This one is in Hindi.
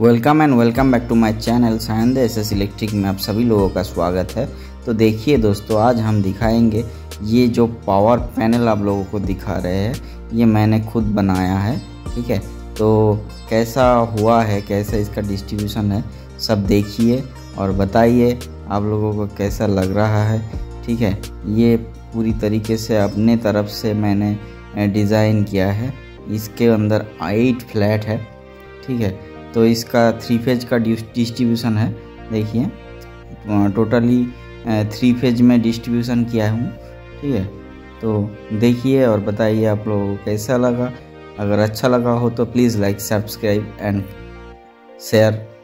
Welcome and welcome back to my channel Sai दे एस एस इलेक्ट्रिक में आप सभी लोगों का स्वागत है। तो देखिए दोस्तों, आज हम दिखाएंगे ये जो पावर पैनल आप लोगों को दिखा रहे हैं, ये मैंने खुद बनाया है। ठीक है, तो कैसा हुआ है, कैसा इसका डिस्ट्रीब्यूशन है, सब देखिए और बताइए आप लोगों को कैसा लग रहा है। ठीक है, ये पूरी तरीके से अपने तरफ से मैंने डिज़ाइन किया है। इसके अंदर 8 फ्लैट है। ठीक है, तो इसका 3 फेज का डिस्ट्रीब्यूशन है। देखिए टोटली 3 फेज में डिस्ट्रीब्यूशन किया हूँ। ठीक है, तो देखिए और बताइए आप लोगों को कैसा लगा। अगर अच्छा लगा हो तो please like, subscribe and share.